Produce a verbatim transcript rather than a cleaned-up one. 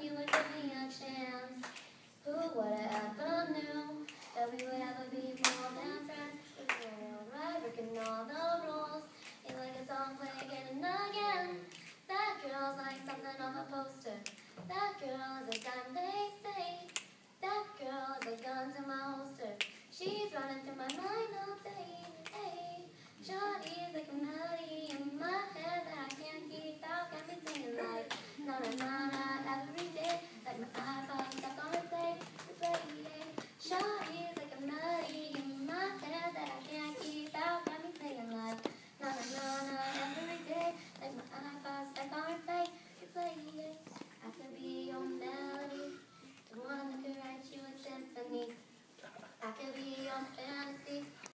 You would give me a chance. Who would have ever knew that we would ever be more than friends? If we were right, breaking all the rules. You like a song, play again and again. That girl's like something off a poster. That girl is a dime, they say. That girl is a gun to my holster. She's running through my mind all day. Hey, Johnny's like a melody in my head that I can't keep out. Got me singing like na na na na. My eyeballs stuck on replay, replay, yeah. Shawty's like a melody in my head that I can't keep out. Got me singing like na na na na every day. Like my eyeballs stuck on replay, replay, yeah. I could be your melody, the one that could write you a symphony. I could be your melody.